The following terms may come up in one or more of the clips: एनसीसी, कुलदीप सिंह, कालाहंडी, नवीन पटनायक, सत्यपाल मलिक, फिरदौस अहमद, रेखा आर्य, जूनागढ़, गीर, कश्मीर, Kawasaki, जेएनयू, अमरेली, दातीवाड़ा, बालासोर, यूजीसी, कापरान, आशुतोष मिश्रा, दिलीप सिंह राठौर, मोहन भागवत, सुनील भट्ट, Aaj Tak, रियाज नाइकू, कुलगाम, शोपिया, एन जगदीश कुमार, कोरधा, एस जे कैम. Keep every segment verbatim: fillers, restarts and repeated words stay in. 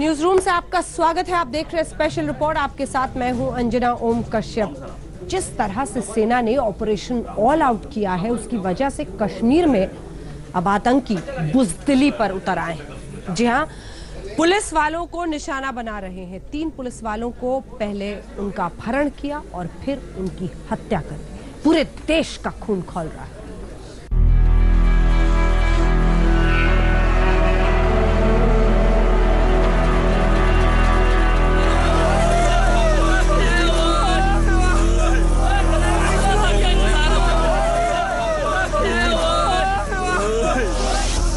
News room से आपका स्वागत है। आप देख रहे हैं स्पेशल रिपोर्ट, आपके साथ मैं हूं अंजना ओम कश्यप। जिस तरह से सेना ने ऑपरेशन ऑल आउट किया है, उसकी वजह से कश्मीर में अब आतंकी बुजदिली पर उतर आए हैं। जी हाँ, पुलिस वालों को निशाना बना रहे हैं। तीन पुलिस वालों को पहले उनका अपहरण किया और फिर उनकी हत्या कर दी। पूरे देश का खून खौल रहा है।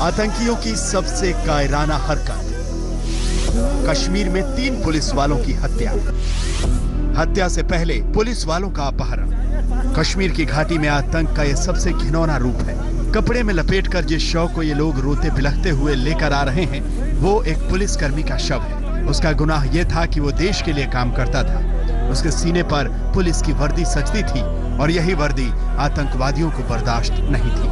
आतंकियों की सबसे कायराना हरकत, कश्मीर में तीन पुलिस वालों की हत्या। हत्या से पहले पुलिस वालों का अपहरण। कश्मीर की घाटी में आतंक का यह सबसे घिनौना रूप है। कपड़े में लपेटकर जिस शव को ये लोग रोते बिलखते हुए लेकर आ रहे हैं, वो एक पुलिसकर्मी का शव है। उसका गुनाह यह था कि वो देश के लिए काम करता था। उसके सीने पर पुलिस की वर्दी सजती थी और यही वर्दी आतंकवादियों को बर्दाश्त नहीं थी।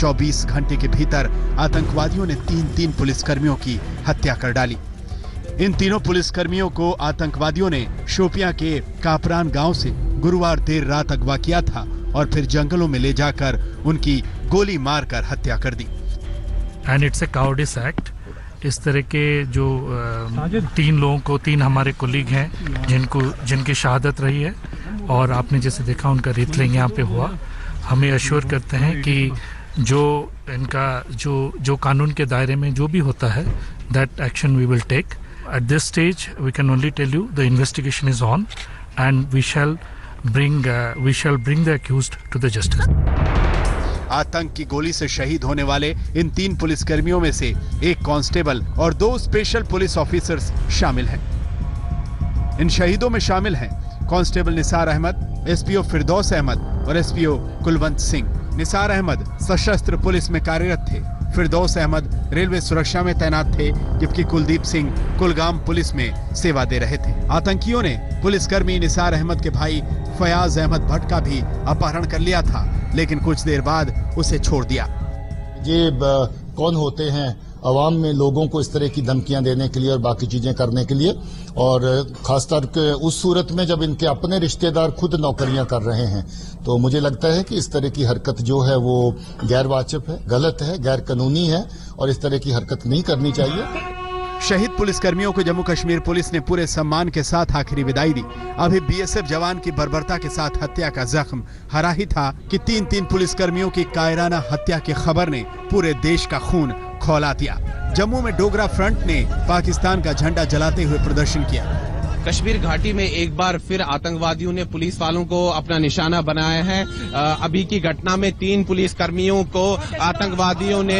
चौबीस घंटे के भीतर आतंकवादियों ने तीन तीन पुलिसकर्मियों की हत्या कर डाली। इन तीनों पुलिसकर्मियों को आतंकवादियों ने शोपिया के कापरान गांव से गुरुवार देर रात अगवा किया था और फिर जंगलों में ले जाकर उनकी गोली मारकर हत्या कर दी। And it's a cowardice act. इस तरह के जो तीन लोगों को, तीन हमारे कोलीग हैं जिनको जिनकी शहादत रही है, और आपने जैसे देखा उनका रेतलिंग यहाँ पे हुआ। हमें अश्योर करते हैं कि जो इनका जो जो कानून के दायरे में जो भी होता है, that action we will take. At this stage we can only tell you the investigation is on and we shall bring we shall bring the accused to the justice. आतंक की गोली से शहीद होने वाले इन तीन पुलिसकर्मियों में से एक कांस्टेबल और दो स्पेशल पुलिस ऑफिसर्स शामिल हैं। इन शहीदों में शामिल हैं कांस्टेबल निसार अहमद, एसपीओ फिरदौस अहमद और एसपीओ कुलवंत सिंह। निसार अहमद सशस्त्र पुलिस में कार्यरत थे, फिरदौस अहमद रेलवे सुरक्षा में तैनात थे, जबकि कुलदीप सिंह कुलगाम पुलिस में सेवा दे रहे थे। आतंकियों ने पुलिसकर्मी निसार अहमद के भाई फयाज अहमद भट्ट का भी अपहरण कर लिया था, लेकिन कुछ देर बाद उसे छोड़ दिया। ये कौन होते हैं अवाम में लोगों को इस तरह की धमकियां देने के लिए और बाकी चीजें करने के लिए, और खासतौर के उस सूरत में जब इनके अपने रिश्तेदार खुद नौकरियां कर रहे हैं, तो मुझे लगता है कि इस तरह की हरकत जो है वो गैर वाजिब है, गलत है, गैर कानूनी है और इस तरह की हरकत नहीं करनी चाहिए। शहीद पुलिसकर्मियों को जम्मू कश्मीर पुलिस ने पूरे सम्मान के साथ आखिरी विदाई दी। अभी बीएसएफ जवान की बर्बरता के साथ हत्या का जख्म हरा ही था कि तीन तीन पुलिसकर्मियों की कायराना हत्या की खबर ने पूरे देश का खून खौला दिया। जम्मू में डोगरा फ्रंट ने पाकिस्तान का झंडा जलाते हुए प्रदर्शन किया। कश्मीर घाटी में एक बार फिर आतंकवादियों ने पुलिस वालों को अपना निशाना बनाया है। अभी की घटना में तीन पुलिसकर्मियों को आतंकवादियों ने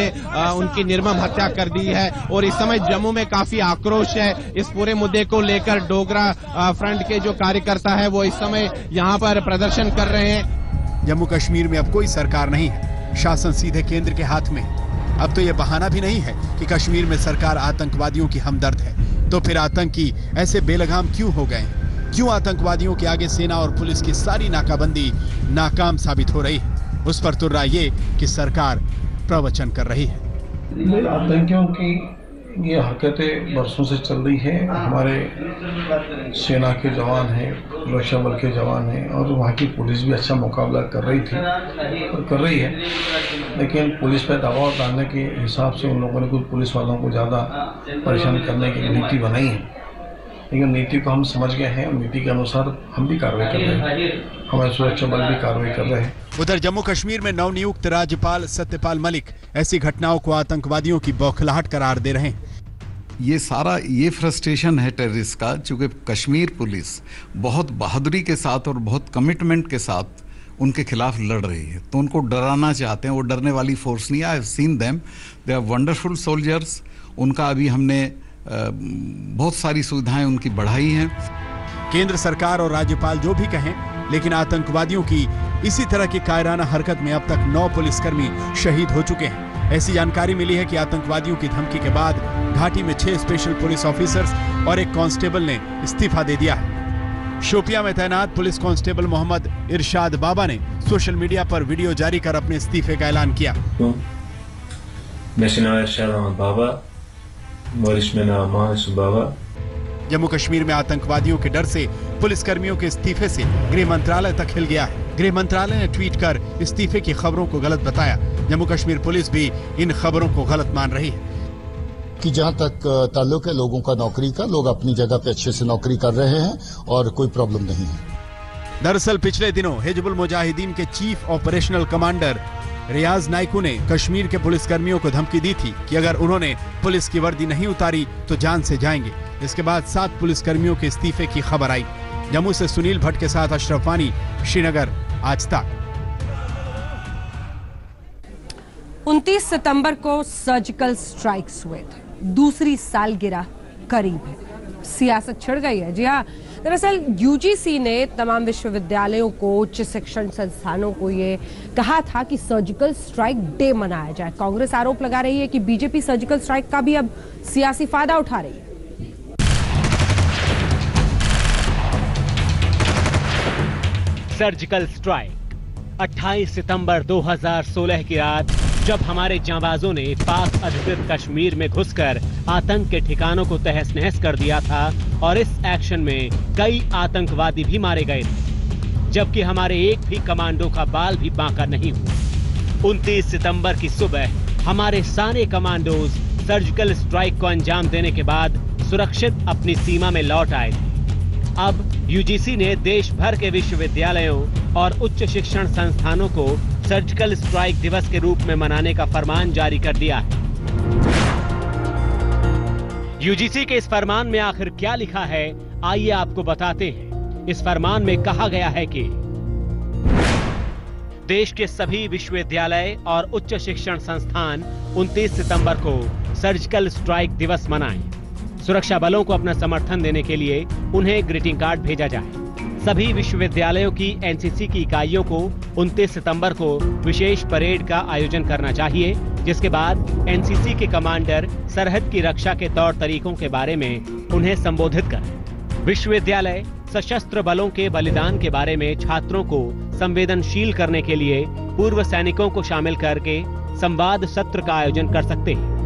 उनकी निर्मम हत्या कर दी है और इस समय जम्मू में काफी आक्रोश है। इस पूरे मुद्दे को लेकर डोगरा फ्रंट के जो कार्यकर्ता है वो इस समय यहाँ पर प्रदर्शन कर रहे हैं। जम्मू कश्मीर में अब कोई सरकार नहीं है, शासन सीधे केंद्र के हाथ में है। अब तो ये बहाना भी नहीं है कि कश्मीर में सरकार आतंकवादियों की हमदर्द है, तो फिर आतंकी ऐसे बेलगाम क्यों हो गए? क्यों आतंकवादियों के आगे सेना और पुलिस की सारी नाकाबंदी नाकाम साबित हो रही है? उस पर तुर्रा ये कि सरकार प्रवचन कर रही है। आतंकियों की ये हरकतें बरसों से चल रही है। हमारे सेना के जवान हैं, सुरक्षा बल के जवान हैं और वहाँ की पुलिस भी अच्छा मुकाबला कर रही थी और कर रही है, लेकिन पुलिस पर दबाव डालने के हिसाब से उन लोगों ने कुछ पुलिस वालों को ज़्यादा परेशान करने की नीति बनाई है। लेकिन नीति को हम समझ गए हैं और नीति के अनुसार हम भी कार्रवाई कर रहे हैं, हमारे सुरक्षा बल भी कार्रवाई कर रहे हैं। उधर जम्मू कश्मीर में नवनियुक्त राज्यपाल सत्यपाल मलिक ऐसी घटनाओं को आतंकवादियों की बौखलाहट करार दे रहे हैं। ये सारा ये फ्रस्ट्रेशन है टेररिस्ट का, चूँकि कश्मीर पुलिस बहुत बहादुरी के साथ और बहुत कमिटमेंट के साथ उनके खिलाफ लड़ रही है, तो उनको डराना चाहते हैं। वो डरने वाली फोर्स नहीं। I have seen them, they are wonderful soldiers. उनका अभी हमने बहुत सारी सुविधाएं उनकी बढ़ाई हैं। केंद्र सरकार और राज्यपाल जो भी कहें, लेकिन आतंकवादियों की इसी तरह की कायराना हरकत में अब तक नौ पुलिसकर्मी शहीद हो चुके हैं। ऐसी जानकारी मिली है कि आतंकवादियों की धमकी के बाद घाटी में छह स्पेशल पुलिस ऑफिसर्स और एक कांस्टेबल ने इस्तीफा दे दिया है। शोपिया में तैनात पुलिस कांस्टेबल मोहम्मद इरशाद बाबा ने सोशल मीडिया पर वीडियो जारी कर अपने इस्तीफे का ऐलान किया। मैं इरशाद बाबा जम्मू कश्मीर में आतंकवादियों के डर से पुलिसकर्मियों के इस्तीफे से गृह मंत्रालय तक हिल गया है। गृह मंत्रालय ने ट्वीट कर इस्तीफे की खबरों को गलत बताया। जम्मू कश्मीर पुलिस भी इन खबरों को गलत मान रही है कि जहां तक ताल्लुक है लोगों का नौकरी का, लोग अपनी जगह पे अच्छे से नौकरी कर रहे हैं और कोई प्रॉब्लम नहीं है। दरअसल पिछले दिनों हिजबुल मुजाहिदीन के chief operational commander रियाज नाइकू ने कश्मीर के पुलिसकर्मियों को धमकी दी थी कि अगर उन्होंने पुलिस की वर्दी नहीं उतारी तो जान से जाएंगे। इसके बाद सात पुलिसकर्मियों के इस्तीफे की खबर आई। जम्मू से सुनील भट्ट के साथ अशरफ वानी, श्रीनगर, आज तक। उनतीस सितंबर को सर्जिकल स्ट्राइक्स हुए थे, दूसरी सालगिरह करीब है, सियासत छिड़ गई है। जी हाँ, दरअसल यूजीसी ने तमाम विश्वविद्यालयों को, उच्च शिक्षण संस्थानों को ये कहा था कि सर्जिकल स्ट्राइक डे मनाया जाए। कांग्रेस आरोप लगा रही है कि बीजेपी सर्जिकल स्ट्राइक का भी अब सियासी फायदा उठा रही है। सर्जिकल स्ट्राइक अट्ठाईस सितंबर दो हज़ार सोलह की रात जब हमारे जांबाजों ने पाक अधिकृत कश्मीर में घुसकर आतंक के ठिकानों को तहस नहस कर दिया था और इस एक्शन में कई आतंकवादी भी मारे गए थे, जबकि हमारे एक भी कमांडो का बाल भी बांका नहीं हुआ। उनतीस सितंबर की सुबह हमारे सारे कमांडोज सर्जिकल स्ट्राइक को अंजाम देने के बाद सुरक्षित अपनी सीमा में लौट आए। अब यूजीसी ने देश भर के विश्वविद्यालयों और उच्च शिक्षण संस्थानों को सर्जिकल स्ट्राइक दिवस के रूप में मनाने का फरमान जारी कर दिया है। यूजीसी के इस फरमान में आखिर क्या लिखा है, आइए आपको बताते हैं। इस फरमान में कहा गया है कि देश के सभी विश्वविद्यालय और उच्च शिक्षण संस्थान उनतीस सितंबर को सर्जिकल स्ट्राइक दिवस मनाएं। सुरक्षा बलों को अपना समर्थन देने के लिए उन्हें ग्रीटिंग कार्ड भेजा जाए। सभी विश्वविद्यालयों की एनसीसी की इकाइयों को उनतीस सितंबर को विशेष परेड का आयोजन करना चाहिए, जिसके बाद एनसीसी के कमांडर सरहद की रक्षा के तौर तरीकों के बारे में उन्हें संबोधित करें। विश्वविद्यालय सशस्त्र बलों के बलिदान के बारे में छात्रों को संवेदनशील करने के लिए पूर्व सैनिकों को शामिल करके संवाद सत्र का आयोजन कर सकते हैं।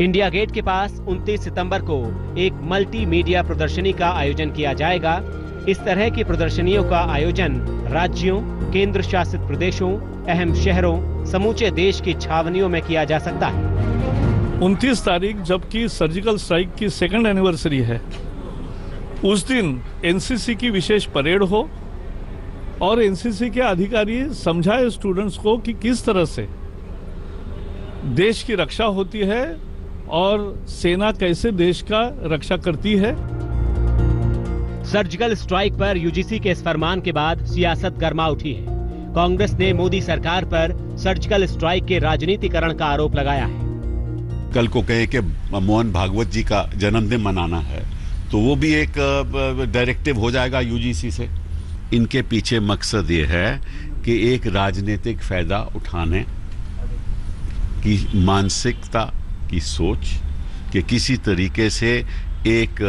इंडिया गेट के पास उनतीस सितंबर को एक मल्टीमीडिया प्रदर्शनी का आयोजन किया जाएगा। इस तरह की प्रदर्शनियों का आयोजन राज्यों, केंद्र शासित प्रदेशों, अहम शहरों, समूचे देश की छावनियों में किया जा सकता है। उनतीस तारीख जबकि सर्जिकल स्ट्राइक की सेकंड एनिवर्सरी है, उस दिन एनसीसी की विशेष परेड हो और एनसीसी के अधिकारी समझाए स्टूडेंट्स को कि किस तरह से देश की रक्षा होती है और सेना कैसे देश का रक्षा करती है। सर्जिकल स्ट्राइक पर यूजीसी के इस फरमान के बाद सियासत गर्मा उठी है। कांग्रेस ने मोदी सरकार पर सर्जिकल स्ट्राइक के राजनीतिकरण का आरोप लगाया है। कल को कहे कि मोहन भागवत जी का जन्मदिन मनाना है तो वो भी एक डायरेक्टिव हो जाएगा यूजीसी से। इनके पीछे मकसद ये है कि एक राजनीतिक फायदा उठाने की मानसिकता की सोच कि किसी तरीके से एक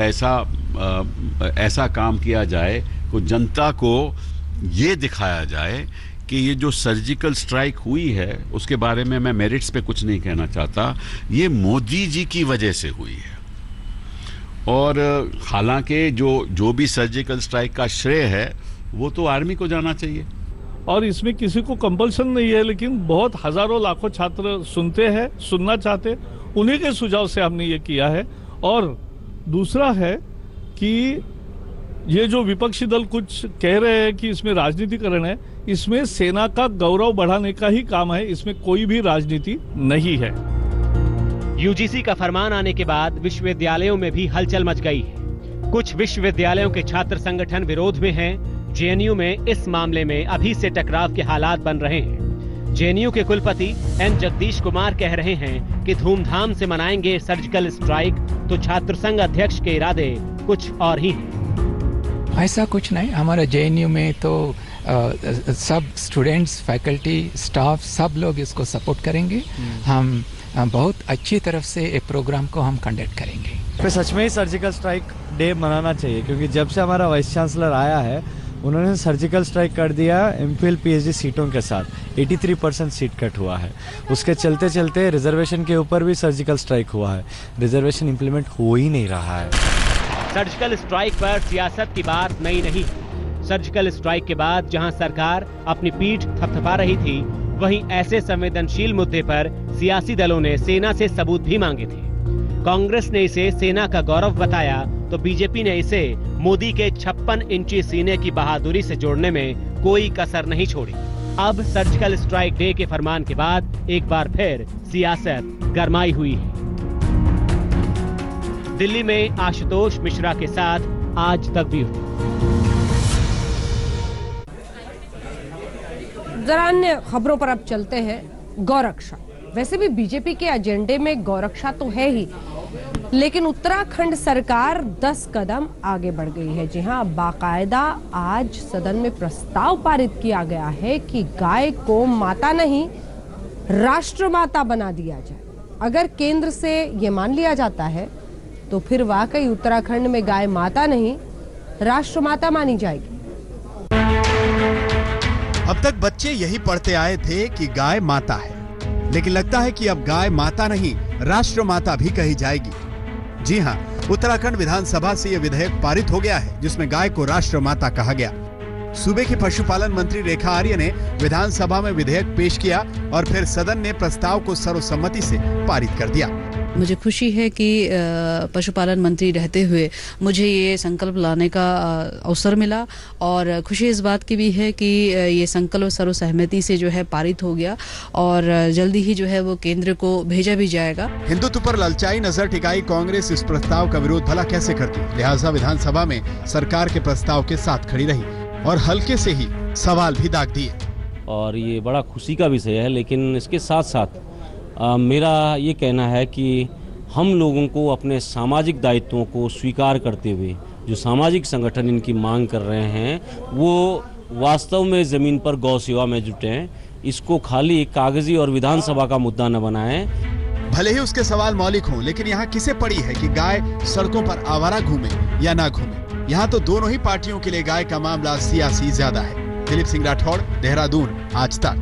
ऐसा ऐसा काम किया जाए कि जनता को ये दिखाया जाए कि ये जो सर्जिकल स्ट्राइक हुई है उसके बारे में मैं मेरिट्स पे कुछ नहीं कहना चाहता, ये मोदी जी की वजह से हुई है। और हालांकि जो जो भी सर्जिकल स्ट्राइक का श्रेय है वो तो आर्मी को जाना चाहिए और इसमें किसी को कंपल्सन नहीं है, लेकिन बहुत हजारों लाखों छात्र सुनते हैं, सुनना चाहते, उन्हीं के सुझाव से हमने ये किया है। और दूसरा है कि ये जो विपक्षी दल कुछ कह रहे हैं कि इसमें राजनीतिकरण है, इसमें सेना का गौरव बढ़ाने का ही काम है, इसमें कोई भी राजनीति नहीं है। यूजीसी का फरमान आने के बाद विश्वविद्यालयों में भी हलचल मच गई है। कुछ विश्वविद्यालयों के छात्र संगठन विरोध में है। जेएनयू में इस मामले में अभी से टकराव के हालात बन रहे हैं। जेएनयू के कुलपति एन जगदीश कुमार कह रहे हैं कि धूमधाम से मनाएंगे सर्जिकल स्ट्राइक, तो छात्र संघ अध्यक्ष के इरादे कुछ और ही हैं। ऐसा कुछ नहीं, हमारा जेएनयू में तो आ, सब स्टूडेंट्स, फैकल्टी, स्टाफ सब लोग इसको सपोर्ट करेंगे। हम बहुत अच्छी तरफ से ये प्रोग्राम को हम कंडक्ट करेंगे। फिर सच में ही सर्जिकल स्ट्राइक डे मनाना चाहिए, क्योंकि जब से हमारा वाइस चांसलर आया है उन्होंने सर्जिकल स्ट्राइक कर दिया एमफिल पीएचडी सीटों के साथ। तिरासी परसेंट सीट कट हुआ है। उसके चलते चलते रिजर्वेशन के ऊपर भी सर्जिकल स्ट्राइक हुआ है। रिजर्वेशन इम्प्लीमेंट हो ही नहीं रहा है। सर्जिकल स्ट्राइक पर सियासत की बात नई नहीं। सर्जिकल स्ट्राइक के बाद जहां सरकार अपनी पीठ थपथपा रही थी, वहीं ऐसे संवेदनशील मुद्दे पर सियासी दलों ने सेना से सबूत भी मांगे थे। कांग्रेस ने इसे सेना का गौरव बताया तो बीजेपी ने इसे मोदी के छप्पन इंची सीने की बहादुरी से जोड़ने में कोई कसर नहीं छोड़ी। अब सर्जिकल स्ट्राइक डे के फरमान के बाद एक बार फिर सियासत गरमाई हुई है। दिल्ली में आशुतोष मिश्रा के साथ आज तक भी जरा अन्य खबरों पर अब चलते हैं। गौरक्षा, वैसे भी बीजेपी के एजेंडे में गौरक्षा तो है ही, लेकिन उत्तराखंड सरकार दस कदम आगे बढ़ गई है। जी हाँ, बाकायदा आज सदन में प्रस्ताव पारित किया गया है कि गाय को माता नहीं राष्ट्रमाता बना दिया जाए। अगर केंद्र से ये मान लिया जाता है तो फिर वाकई उत्तराखंड में गाय माता नहीं राष्ट्रमाता मानी जाएगी। अब तक बच्चे यही पढ़ते आए थे कि गाय माता है, लेकिन लगता है कि अब गाय माता नहीं राष्ट्रमाता भी कही जाएगी। जी हां, उत्तराखंड विधानसभा से यह विधेयक पारित हो गया है जिसमें गाय को राष्ट्रमाता कहा गया। सूबे की पशुपालन मंत्री रेखा आर्य ने विधानसभा में विधेयक पेश किया और फिर सदन ने प्रस्ताव को सर्वसम्मति से पारित कर दिया। मुझे खुशी है कि पशुपालन मंत्री रहते हुए मुझे ये संकल्प लाने का अवसर मिला और खुशी इस बात की भी है कि ये संकल्प सर्वसहमति से जो है पारित हो गया और जल्दी ही जो है वो केंद्र को भेजा भी जाएगा। हिंदुत्व पर ललचाई नजर टिकाई कांग्रेस इस प्रस्ताव का विरोध भला कैसे करती, लिहाजा विधानसभा में सरकार के प्रस्ताव के साथ खड़ी रही और हल्के से ही सवाल भी दाग दिए। और ये बड़ा खुशी का विषय है, लेकिन इसके साथ साथ आ, मेरा ये कहना है कि हम लोगों को अपने सामाजिक दायित्वों को स्वीकार करते हुए जो सामाजिक संगठन इनकी मांग कर रहे हैं वो वास्तव में ज़मीन पर गौ सेवा में जुटें। इसको खाली एक कागजी और विधानसभा का मुद्दा न बनाएं। भले ही उसके सवाल मौलिक हों, लेकिन यहाँ किसे पड़ी है कि गाय सड़कों पर आवारा घूमे या ना घूमे। यहाँ तो दोनों ही पार्टियों के लिए गाय का मामला सियासी ज्यादा है। दिलीप सिंह राठौर, देहरादून, आज तक।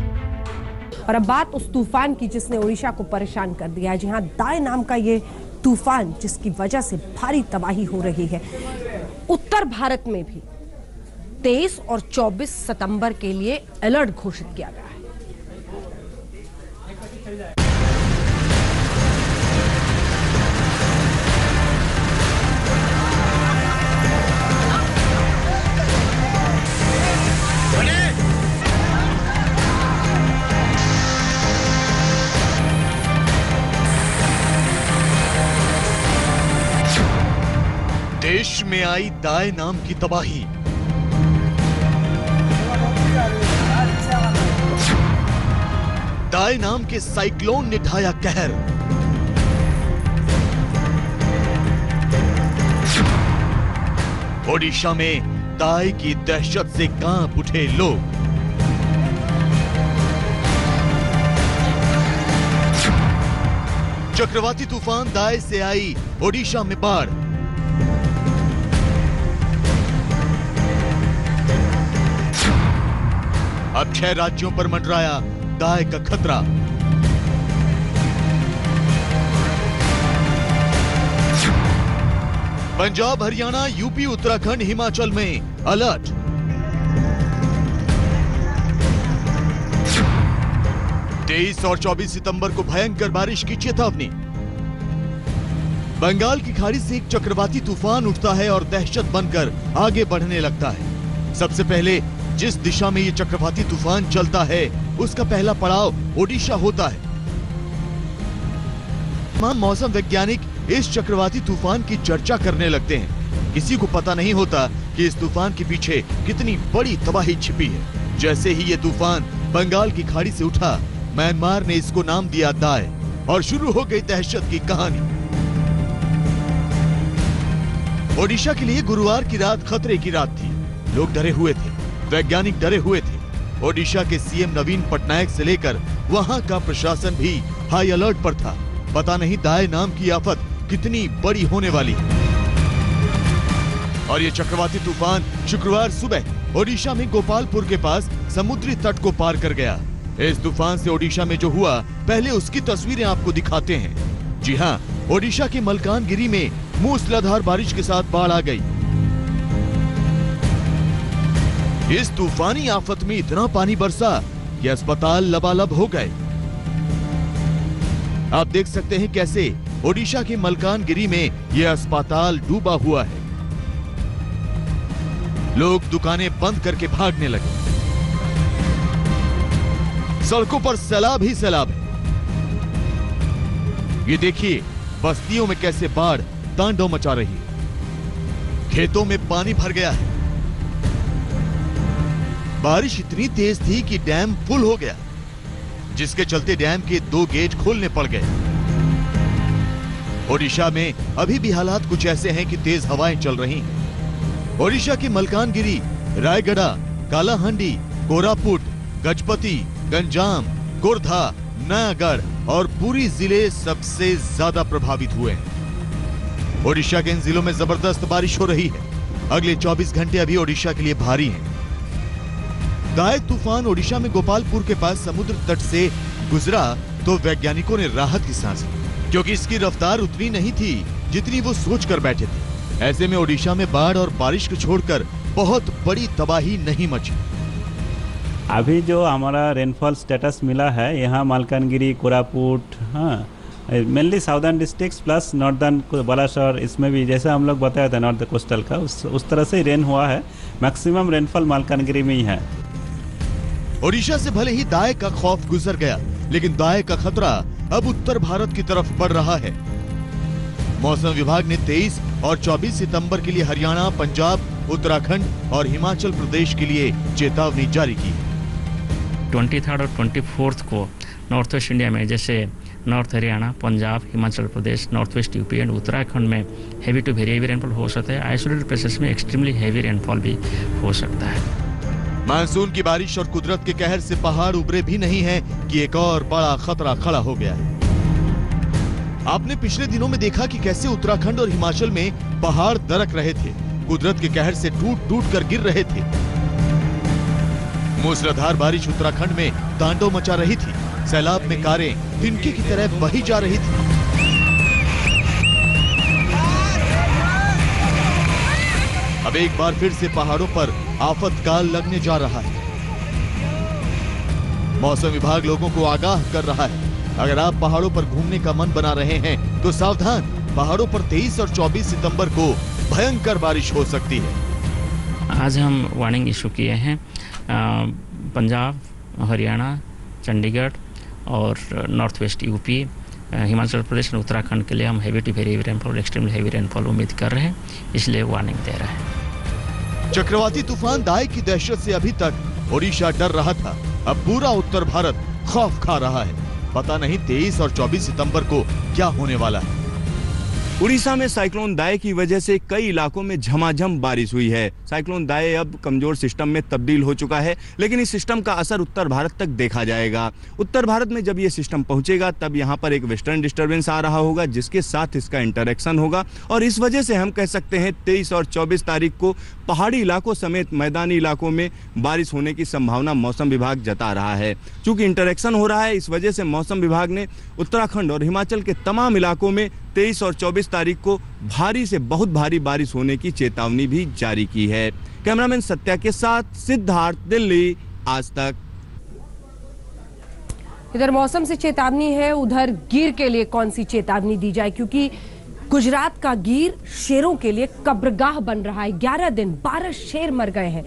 और अब बात उस तूफान की जिसने ओडिशा को परेशान कर दिया है। जी हाँ, दाय नाम का ये तूफान जिसकी वजह से भारी तबाही हो रही है। उत्तर भारत में भी तेईस और चौबीस सितंबर के लिए अलर्ट घोषित किया गया है। देश में आई दाय नाम की तबाही दाय नाम के साइक्लोन ने ढाया कहर। ओडिशा में दाय की दहशत से कांप उठे लोग। चक्रवाती तूफान दाय से आई ओडिशा में बाढ़। अब छह राज्यों पर मंडराया दाय का खतरा। पंजाब, हरियाणा, यूपी, उत्तराखंड, हिमाचल में अलर्ट। तेईस और चौबीस सितंबर को भयंकर बारिश की चेतावनी। बंगाल की खाड़ी से एक चक्रवाती तूफान उठता है और दहशत बनकर आगे बढ़ने लगता है। सबसे पहले जिस दिशा में ये चक्रवाती तूफान चलता है उसका पहला पड़ाव ओडिशा होता है। तमाम मौसम वैज्ञानिक इस चक्रवाती तूफान की चर्चा करने लगते हैं। किसी को पता नहीं होता कि इस तूफान के पीछे कितनी बड़ी तबाही छिपी है। जैसे ही ये तूफान बंगाल की खाड़ी से उठा, म्यांमार ने इसको नाम दिया दाय और शुरू हो गई दहशत की कहानी। ओडिशा के लिए गुरुवार की रात खतरे की रात थी। लोग डरे हुए थे, वैज्ञानिक डरे हुए थे। ओडिशा के सीएम नवीन पटनायक से लेकर वहां का प्रशासन भी हाई अलर्ट पर था। पता नहीं दाय नाम की आफत कितनी बड़ी होने वाली। और ये चक्रवाती तूफान शुक्रवार सुबह ओडिशा में गोपालपुर के पास समुद्री तट को पार कर गया। इस तूफान से ओडिशा में जो हुआ पहले उसकी तस्वीरें आपको दिखाते हैं। जी हाँ, ओडिशा के मलकानगिरी में मूसलाधार बारिश के साथ बाढ़ आ गई। इस तूफानी आफत में इतना पानी बरसा कि अस्पताल लबालब हो गए। आप देख सकते हैं कैसे ओडिशा के मलकानगिरी में यह अस्पताल डूबा हुआ है। लोग दुकानें बंद करके भागने लगे। सड़कों पर सैलाब ही सैलाब है। ये देखिए बस्तियों में कैसे बाढ़ तांडव मचा रही है। खेतों में पानी भर गया है। बारिश इतनी तेज थी कि डैम फुल हो गया, जिसके चलते डैम के दो गेट खोलने पड़ गए। ओडिशा में अभी भी हालात कुछ ऐसे हैं कि तेज हवाएं चल रही हैं। ओडिशा के मलकानगिरी, रायगढ़, कालाहंडी, कोरापुट, गजपति, गंजाम, कोरधा, नयागढ़ और पूरी जिले सबसे ज्यादा प्रभावित हुए हैं। ओडिशा के इन जिलों में जबरदस्त बारिश हो रही है। अगले चौबीस घंटे अभी ओडिशा के लिए भारी हैं। गाय तूफान ओडिशा में गोपालपुर के पास समुद्र तट से गुजरा तो वैज्ञानिकों ने राहत की सांस ली, क्योंकि इसकी रफ्तार उतनी नहीं थी जितनी वो सोचकर बैठे थे। ऐसे में ओडिशा में बाढ़ और बारिश को छोड़कर बहुत बड़ी तबाही नहीं मची। अभी जो हमारा रेनफॉल स्टेटस मिला है यहाँ मलकानगिरी, कोरापुट, हाँ mainly southern district plus northern बालासोर, इसमें भी जैसा हम लोग बताया था नॉर्थ कोस्टल का उस, उस तरह से रेन हुआ है। मैक्सिमम रेनफॉल मलकानगिरी में ही है। ओडिशा से भले ही दाय का खौफ गुजर गया, लेकिन दाय का खतरा अब उत्तर भारत की तरफ बढ़ रहा है। मौसम विभाग ने तेईस और चौबीस सितंबर के लिए हरियाणा, पंजाब, उत्तराखंड और हिमाचल प्रदेश के लिए चेतावनी जारी की। ट्वेंटी थर्ड और ट्वेंटी फोर्थ को नॉर्थ वेस्ट इंडिया में जैसे north Haryana, Punjab, Himachal Pradesh, north west UP and Uttarakhand में heavy to very heavy rainfall हो सकता है। आइसोलेटेड प्लेसेस में एक्सट्रीमली हैवी रेनफॉल भी हो सकता है। मानसून की बारिश और कुदरत के कहर से पहाड़ उबरे भी नहीं हैं कि एक और बड़ा खतरा खड़ा हो गया है। आपने पिछले दिनों में देखा कि कैसे उत्तराखंड और हिमाचल में पहाड़ दरक रहे थे, कुदरत के कहर से टूट टूट कर गिर रहे थे। मूसलाधार बारिश उत्तराखंड में तांडव मचा रही थी। सैलाब में कारें तिनके की तरह बही जा रही थी। अब एक बार फिर से पहाड़ों पर आफतकाल लगने जा रहा है। मौसम विभाग लोगों को आगाह कर रहा है। अगर आप पहाड़ों पर घूमने का मन बना रहे हैं तो सावधान, पहाड़ों पर तेईस और चौबीस सितंबर को भयंकर बारिश हो सकती है। आज हम वार्निंग इशू किए हैं पंजाब, हरियाणा, चंडीगढ़ और north west UP, Himachal Pradesh और उत्तराखंड के लिए हम heavy to very rainfall, extremely heavy rainfall उम्मीद कर रहे हैं, इसलिए वार्निंग दे रहे हैं। चक्रवाती तूफान दाय की दहशत से अभी तक ओडिशा डर रहा था, अब पूरा उत्तर भारत खौफ खा रहा है। पता नहीं तेईस और चौबीस सितंबर को क्या होने वाला है। उड़ीसा में साइक्लोन दाय की वजह से कई इलाकों में झमाझम बारिश हुई है। साइक्लोन दाय अब कमजोर सिस्टम में तब्दील हो चुका है, लेकिन इस सिस्टम का असर उत्तर भारत तक देखा जाएगा। उत्तर भारत में जब ये सिस्टम पहुंचेगा तब यहाँ पर एक वेस्टर्न डिस्टर्बेंस आ रहा होगा, जिसके साथ इसका इंटरेक्शन होगा और इस वजह से हम कह सकते हैं तेईस और चौबीस तारीख को पहाड़ी इलाकों समेत मैदानी इलाकों में बारिश होने की संभावना मौसम विभाग जता रहा है। चूँकि इंटरेक्शन हो रहा है, इस वजह से मौसम विभाग ने उत्तराखंड और हिमाचल के तमाम इलाकों में तेईस और चौबीस तारीख को भारी से बहुत भारी बारिश होने की चेतावनी भी जारी की है। कैमरामैन सत्या के साथ सिद्धार्थ, दिल्ली, आज तक। इधर मौसम से चेतावनी है, उधर गीर के लिए कौन सी चेतावनी दी जाए, क्योंकि गुजरात का गीर शेरों के लिए कब्रगाह बन रहा है। ग्यारह दिन बारह शेर मर गए हैं।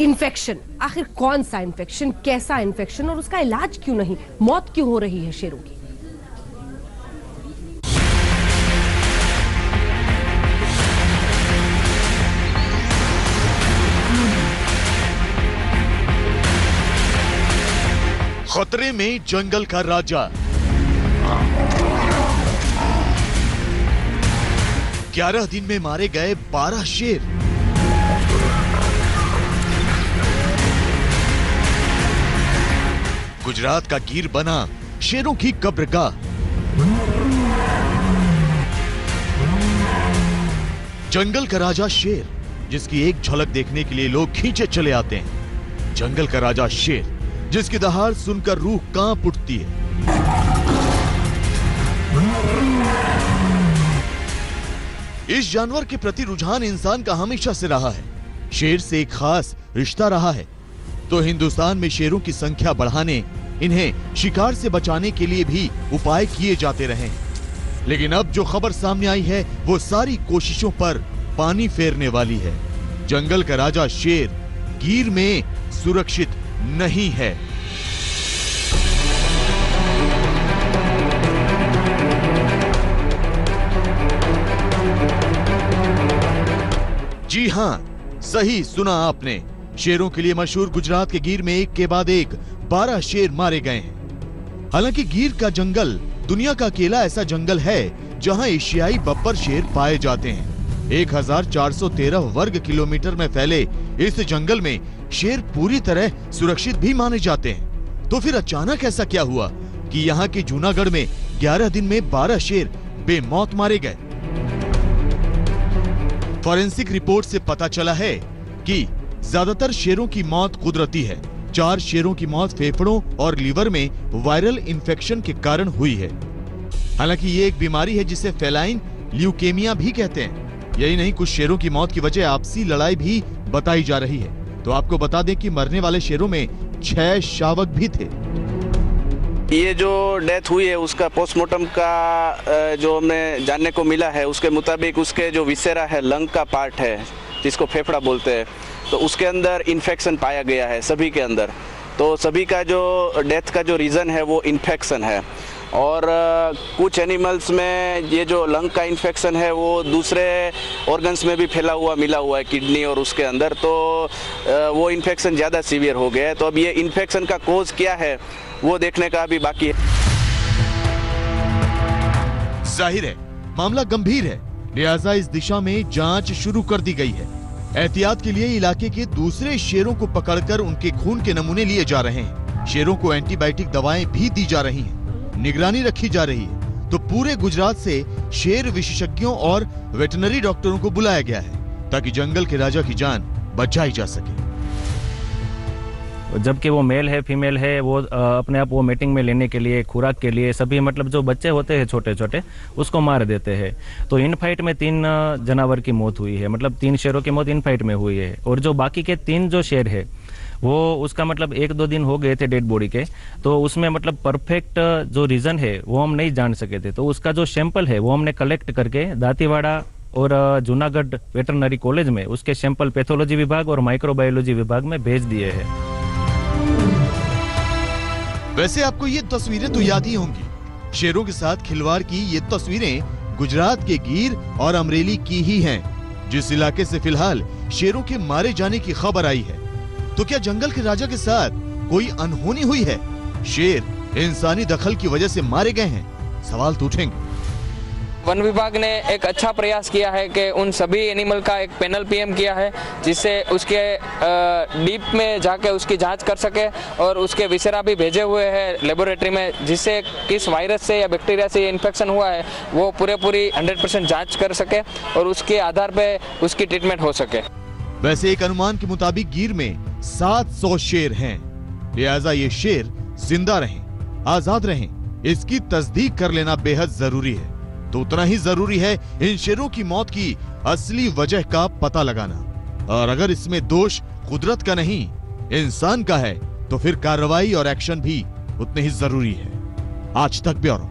इन्फेक्शन, आखिर कौन सा इन्फेक्शन, कैसा इन्फेक्शन और उसका इलाज क्यों नहीं, मौत क्यों हो रही है शेरों की। खतरे में जंगल का राजा, ग्यारह दिन में मारे गए बारह शेर। गुजरात का गीर बना शेरों की कब्रगाह। जंगल का राजा शेर जिसकी एक झलक देखने के लिए लोग खींचे चले आते हैं। जंगल का राजा शेर, जिसकी दहाड़ सुनकर रूह कांप उठती है। इस जानवर के प्रति रुझान इंसान का हमेशा से रहा है। शेर से एक खास रिश्ता रहा है, तो हिंदुस्तान में शेरों की संख्या बढ़ाने, इन्हें शिकार से बचाने के लिए भी उपाय किए जाते रहे। लेकिन अब जो खबर सामने आई है वो सारी कोशिशों पर पानी फेरने वाली है। जंगल का राजा शेर गीर में सुरक्षित नहीं है। जी हां, सही सुना आपने। शेरों के लिए मशहूर गुजरात के गीर में एक के बाद एक बारह शेर मारे गए हैं। हालांकि गीर का जंगल दुनिया का अकेला ऐसा जंगल है जहां एशियाई बब्बर शेर पाए जाते हैं। एक हज़ार चार सौ तेरह वर्ग किलोमीटर में फैले इस जंगल में शेर पूरी तरह सुरक्षित भी माने जाते हैं। तो फिर अचानक ऐसा क्या हुआ कि यहाँ के जूनागढ़ में ग्यारह दिन में बारह शेर बेमौत मारे गए? फॉरेंसिक रिपोर्ट से पता चला है कि ज्यादातर शेरों की मौत कुदरती है। चार शेरों की मौत फेफड़ों और लीवर में वायरल इंफेक्शन के कारण हुई है। हालांकि ये एक बीमारी है जिसे फेलाइन ल्यूकेमिया भी कहते हैं। यही नहीं, कुछ शेरों की मौत की वजह आपसी लड़ाई भी बताई जा रही है। तो आपको बता दें कि मरने वाले शेरों में छह शावक भी थे। ये जो डेथ हुई है उसका पोस्टमार्टम का जो हमें जानने को मिला है उसके मुताबिक उसके जो विसेरा है, लंग का पार्ट है जिसको फेफड़ा बोलते हैं, तो उसके अंदर इन्फेक्शन पाया गया है सभी के अंदर। तो सभी का जो डेथ का जो रीज़न है वो इन्फेक्शन है। और कुछ एनिमल्स में ये जो लंग का इन्फेक्शन है वो दूसरे ऑर्गन्स में भी फैला हुआ मिला हुआ है, किडनी और उसके अंदर। तो वो इन्फेक्शन ज़्यादा सीवियर हो गया है। तो अब ये इन्फेक्शन का कोज क्या है वो देखने का अभी बाकी है। जाहिर है मामला गंभीर है, लिहाजा इस दिशा में जांच शुरू कर दी गई है। एहतियात के लिए इलाके के दूसरे शेरों को पकड़कर उनके खून के नमूने लिए जा रहे हैं। शेरों को एंटीबायोटिक दवाएं भी दी जा रही हैं। निगरानी रखी जा रही है। तो पूरे गुजरात से शेर विशेषज्ञों और वेटनरी डॉक्टरों को बुलाया गया है ताकि जंगल के राजा की जान बचाई जा सके। जबकि वो मेल है, फीमेल है, वो अपने आप वो मीटिंग में लेने के लिए, खुराक के लिए, सभी मतलब जो बच्चे होते हैं छोटे छोटे उसको मार देते हैं। तो इन फाइट में तीन जानवर की मौत हुई है, मतलब तीन शेरों की मौत इन फाइट में हुई है। और जो बाकी के तीन जो शेर है वो उसका मतलब एक दो दिन हो गए थे डेड बॉडी के, तो उसमें मतलब परफेक्ट जो रीज़न है वो हम नहीं जान सके थे। तो उसका जो सैंपल है वो हमने कलेक्ट करके दातीवाड़ा और जूनागढ़ वेटरनरी कॉलेज में उसके सैंपल पैथोलॉजी विभाग और माइक्रोबायोलॉजी विभाग में भेज दिए हैं। वैसे आपको ये तस्वीरें तो याद ही होंगी। शेरों के साथ खिलवाड़ की ये तस्वीरें गुजरात के गीर और अमरेली की ही हैं, जिस इलाके से फिलहाल शेरों के मारे जाने की खबर आई है। तो क्या जंगल के राजा के साथ कोई अनहोनी हुई है? शेर इंसानी दखल की वजह से मारे गए हैं, सवाल तो उठेंगे। वन विभाग ने एक अच्छा प्रयास किया है कि उन सभी एनिमल का एक पैनल पीएम किया है जिससे उसके डीप में जाके उसकी जांच कर सके, और उसके विसेरा भी भेजे हुए हैं लेबोरेटरी में जिससे किस वायरस से या बैक्टीरिया से इन्फेक्शन हुआ है वो पूरे पूरी सौ परसेंट जांच कर सके और उसके आधार पे उसकी ट्रीटमेंट हो सके। वैसे एक अनुमान के मुताबिक गीर में सात सौ शेर हैं, लिहाजा ये शेर जिंदा रहें, आजाद रहें, इसकी तस्दीक कर लेना बेहद जरूरी है। तो उतना ही जरूरी है इन शेरों की मौत की असली वजह का पता लगाना, और अगर इसमें दोष कुदरत का नहीं इंसान का है तो फिर कार्रवाई और एक्शन भी उतने ही जरूरी है। आज तक ब्यूरो।